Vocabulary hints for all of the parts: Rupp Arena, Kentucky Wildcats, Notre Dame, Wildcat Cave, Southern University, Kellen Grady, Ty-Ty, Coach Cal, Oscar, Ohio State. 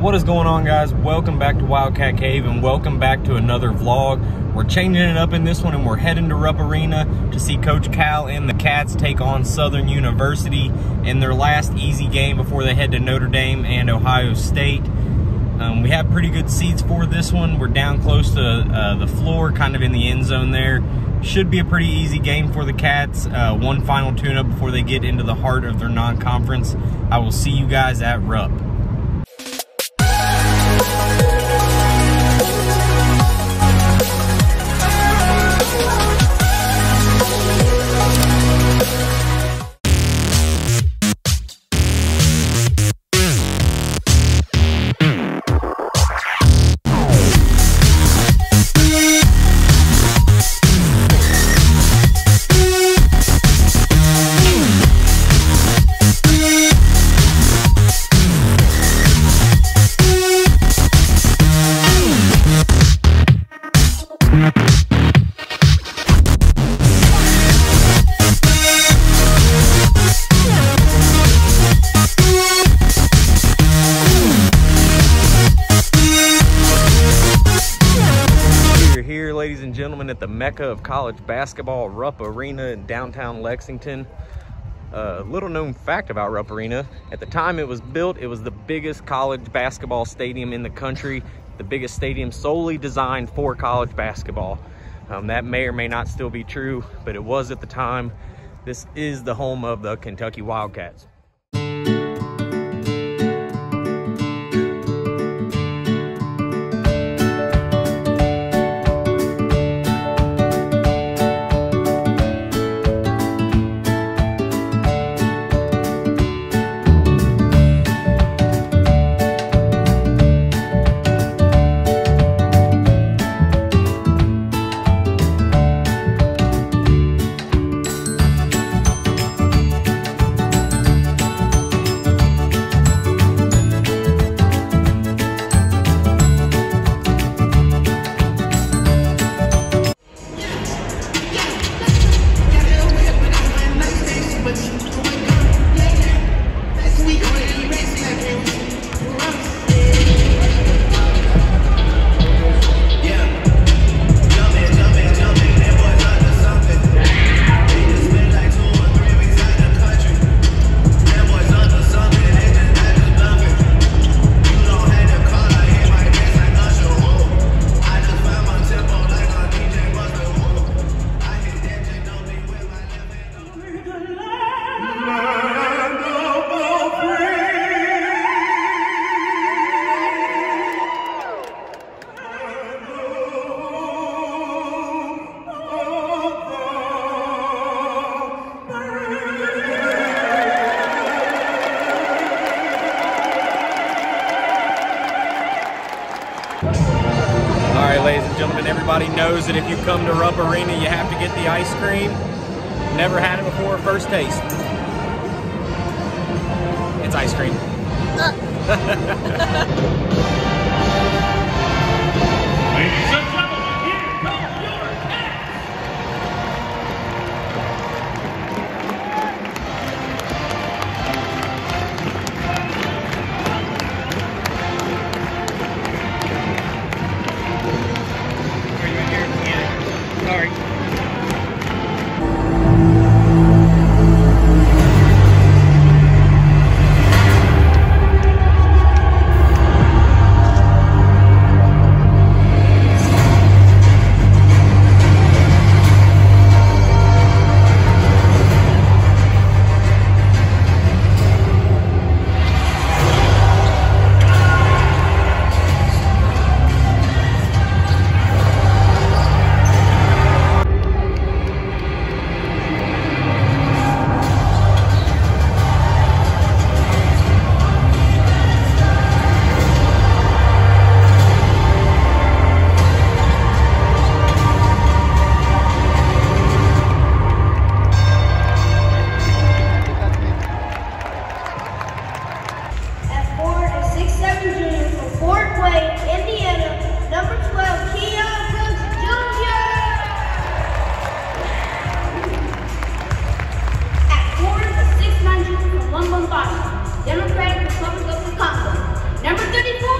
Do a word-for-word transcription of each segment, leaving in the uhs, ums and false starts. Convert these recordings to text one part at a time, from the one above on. What is going on, guys? Welcome back to Wildcat Cave and welcome back to another vlog. We're changing it up in this one and we're heading to Rupp Arena to see Coach Cal and the Cats take on Southern University in their last easy game before they head to Notre Dame and Ohio State. Um, we have pretty good seats for this one. We're down close to uh, the floor, kind of in the end zone there. Should be a pretty easy game for the Cats. Uh, one final tune-up before they get into the heart of their non-conference. I will see you guys at Rupp. Ladies and gentlemen, at the Mecca of college basketball, Rupp Arena in downtown Lexington. A uh, little known fact about Rupp Arena: at the time it was built, it was the biggest college basketball stadium in the country, the biggest stadium solely designed for college basketball. Um, that may or may not still be true, but it was at the time. This is the home of the Kentucky Wildcats. Everybody knows that if you come to Rupp Arena, you have to get the ice cream. Never had it before, first taste. It's ice cream. Uh. Ladies and gentlemen, here comes your Democratic Republic of the Congo, number thirty-four.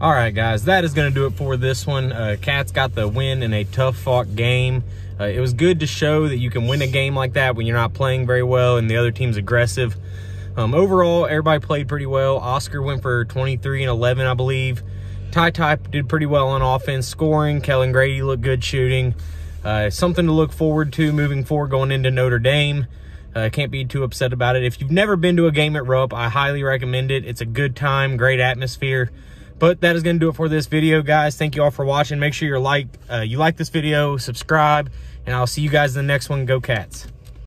All right, guys, that is going to do it for this one. Uh, Cats got the win in a tough-fought game. Uh, it was good to show that you can win a game like that when you're not playing very well and the other team's aggressive. Um, overall, everybody played pretty well. Oscar went for twenty-three and eleven, I believe. Ty-Ty did pretty well on offense, scoring. Kellen Grady looked good shooting. Uh, something to look forward to moving forward going into Notre Dame. Uh, can't be too upset about it. If you've never been to a game at Rupp, I highly recommend it. It's a good time, great atmosphere. But that is going to do it for this video, guys. Thank you all for watching. Make sure you're like, uh, you like this video, subscribe, and I'll see you guys in the next one. Go Cats.